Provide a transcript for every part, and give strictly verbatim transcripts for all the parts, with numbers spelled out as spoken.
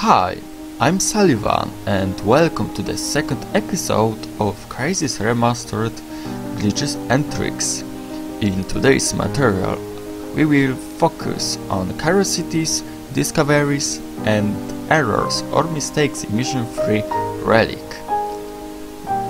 Hi, I'm Saliwan and welcome to the second episode of Crysis Remastered Glitches and Tricks. In today's material we will focus on curiosities, discoveries and errors or mistakes in mission three Relic.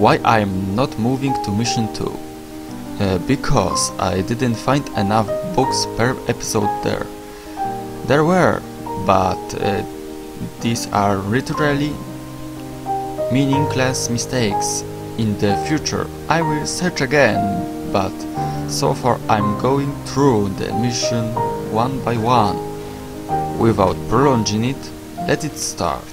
Why I'm not moving to mission two? Uh, because I didn't find enough books per episode there. There were, but uh, these are literally meaningless mistakes. In the future I will search again, but so far I'm going through the mission one by one. Without prolonging it, let it start.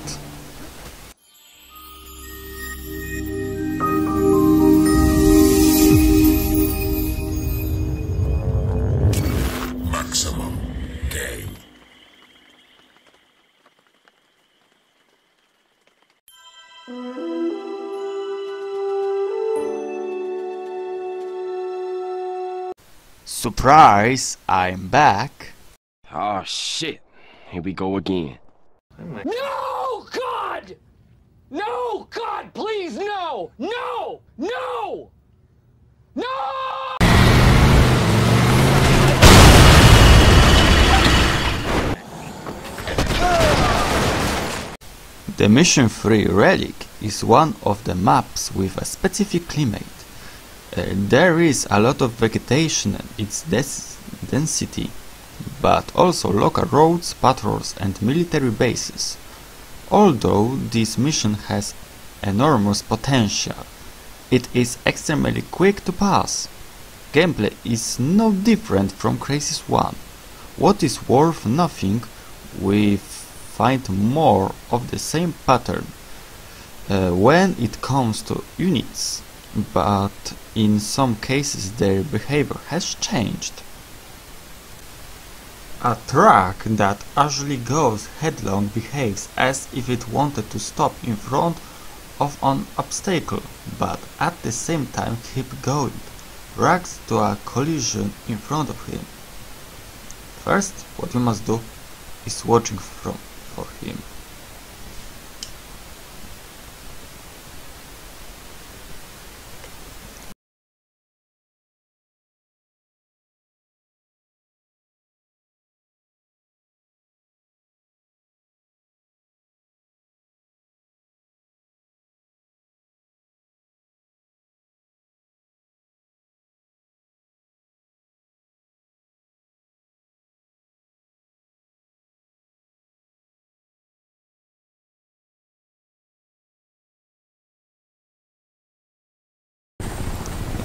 Surprise! I'm back! Oh shit! Here we go again. No! God! No! God! Please no! No! No! No! The mission three Relic is one of the maps with a specific climate. Uh, there is a lot of vegetation and its density, but also local roads, patrols and military bases. Although this mission has enormous potential, it is extremely quick to pass. Gameplay is no different from Crysis one. What is worth nothing, we find more of the same pattern uh, when it comes to units. But in some cases their behavior has changed. A truck that usually goes headlong behaves as if it wanted to stop in front of an obstacle, but at the same time keep going, runs to a collision in front of him. First, what you must do is watching from, for him.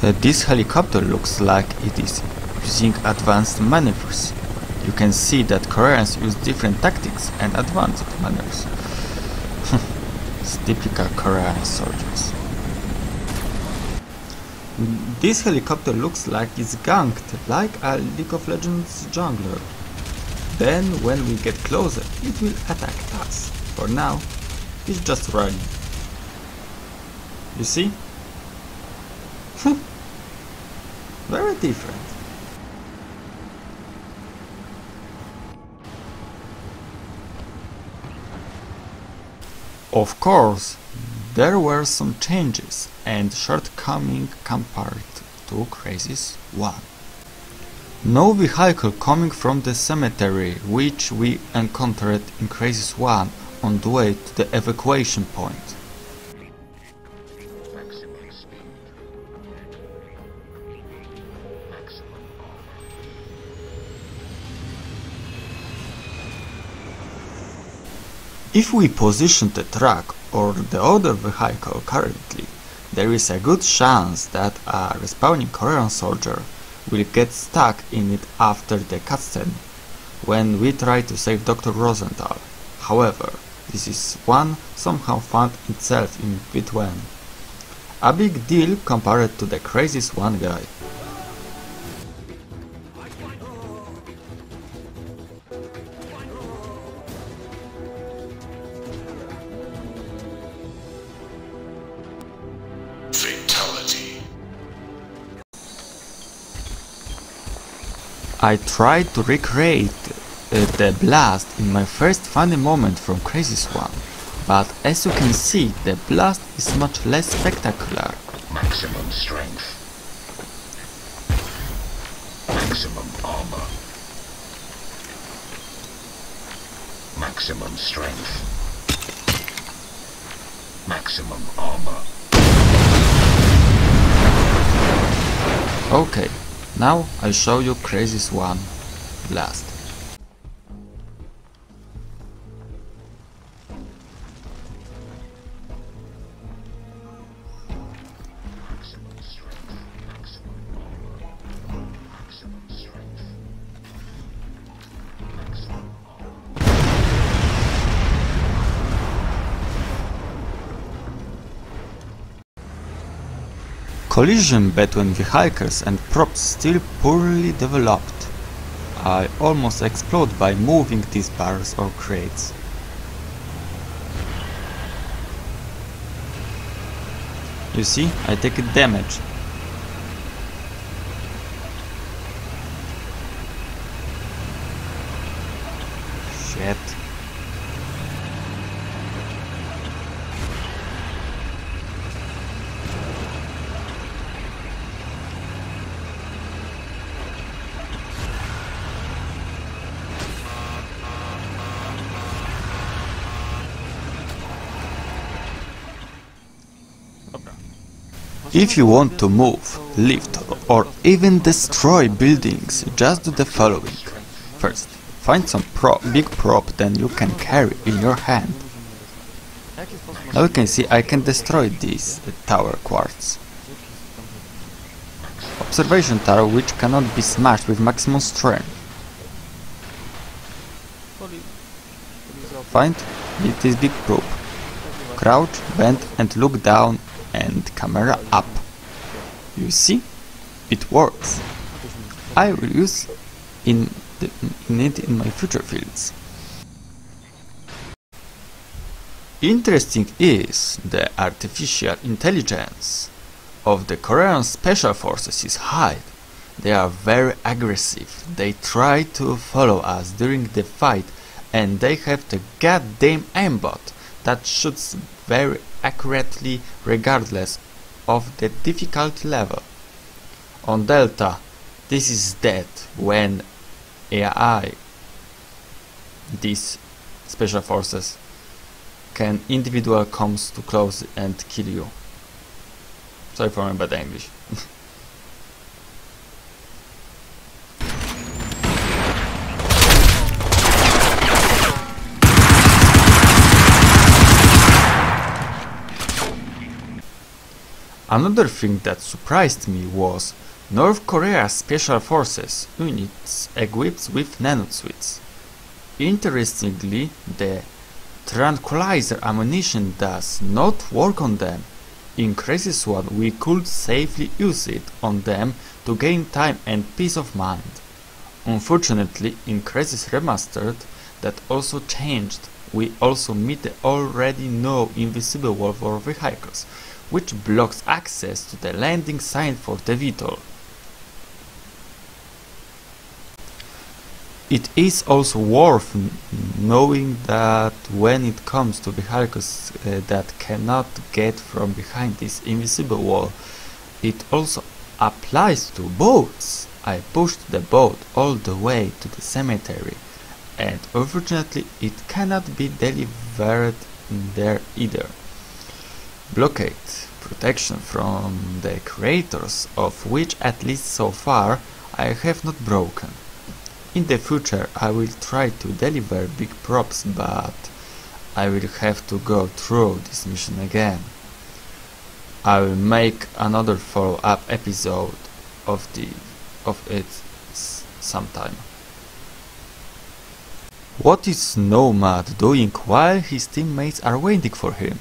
Uh, this helicopter looks like it is using advanced maneuvers. You can see that Koreans use different tactics and advanced maneuvers. It's typical Korean soldiers. This helicopter looks like it's ganked, like a League of Legends jungler. Then when we get closer, it will attack us. For now, it's just running. You see? Very different. Of course, there were some changes and shortcomings compared to Crysis one. No vehicle coming from the cemetery, which we encountered in Crysis one on the way to the evacuation point. If we position the truck or the other vehicle currently, there is a good chance that a respawning Korean soldier will get stuck in it after the cutscene, when we try to save Doctor Rosenthal. However, this is one somehow found itself in between. A big deal compared to the Crysis one guy. I tried to recreate uh, the blast in my first funny moment from Crysis one, but as you can see, the blast is much less spectacular. Maximum strength. Maximum armor. Maximum strength. Maximum armor. Okay, now I show you Crysis one blast. Collision between vehicles and props still poorly developed. I almost explode by moving these bars or crates. You see, I take damage. Shit. If you want to move, lift or even destroy buildings, just do the following. First, find some prop, big prop that you can carry in your hand. Now you can see I can destroy these uh, tower quartz. Observation tower which cannot be smashed with maximum strength. Find this big prop. Crouch, bend and look down and camera up. You see? It works. I will use in, the, in it in my future fields. Interesting is the artificial intelligence of the Korean special forces is high. They are very aggressive. They try to follow us during the fight and they have the goddamn aimbot that shoots very accurately regardless of the difficulty level. On Delta, this is dead when A I, these special forces, can individual comes too close and kill you. Sorry for my bad English. Another thing that surprised me was North Korea's special forces units equipped with nanotwits. Interestingly, the tranquilizer ammunition does not work on them. In Crysis one we could safely use it on them to gain time and peace of mind. Unfortunately, in Crysis Remastered that also changed. We also meet the already known invisible wall for vehicles, which blocks access to the landing sign for the Vito. It is also worth knowing that when it comes to vehicles uh, that cannot get from behind this invisible wall, it also applies to boats. I pushed the boat all the way to the cemetery and unfortunately it cannot be delivered there either. Blockade, protection from the creators, of which at least so far I have not broken. In the future I will try to deliver big props, but I will have to go through this mission again. I will make another follow-up episode of, the, of it sometime. What is Nomad doing while his teammates are waiting for him?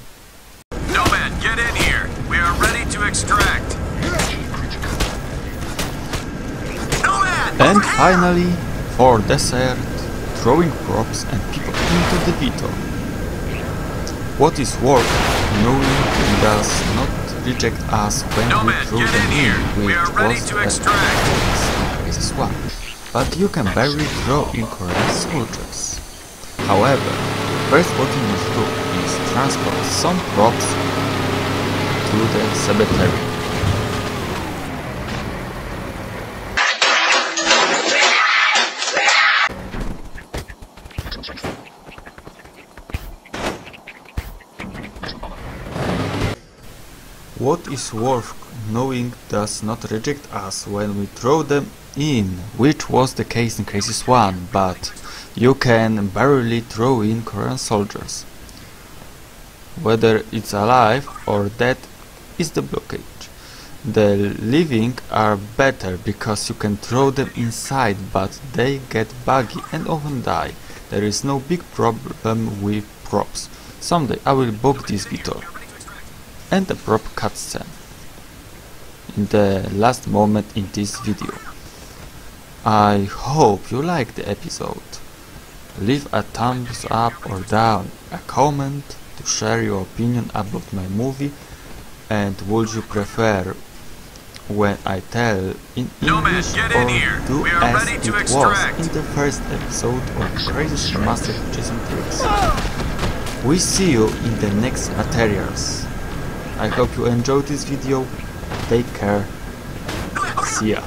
Get in here! We are ready to extract! Nomad, and finally, for dessert, throwing props and people into the Vito. What is worth knowing he does not reject us when Nomad, we throw them in, which was a Crysis one. but you can barely draw incorrect soldiers. However, the first button you do is transport some props to the cemetery. What is worth knowing does not reject us when we throw them in, which was the case in Crysis one, but you can barely throw in Korean soldiers. Whether it's alive or dead is the blockage. The living are better because you can throw them inside, but they get buggy and often die. There is no big problem with props. Someday I will book this Vito. And the prop cutscene in the last moment in this video. I hope you liked the episode. Leave a thumbs up or down, a comment to share your opinion about my movie, and would you prefer when I tell in English or do as it was in the first episode of Crysis Remastered Glitches and Tricks. We see you in the next materials. I hope you enjoyed this video. Take care. See ya.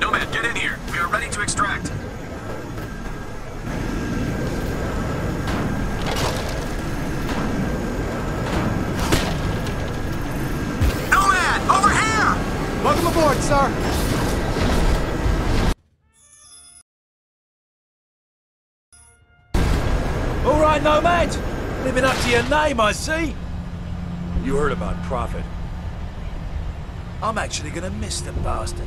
Nomad, get in here! We are ready to extract! Nomad, over here! Nomad, get in here! We are ready to extract! Welcome aboard, sir! All right, Nomad! Living up to your name, I see! You heard about Prophet. I'm actually gonna miss the bastard.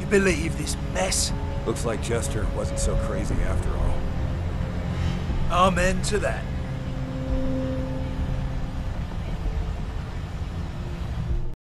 You believe this mess? Looks like Jester wasn't so crazy after all. Amen to that.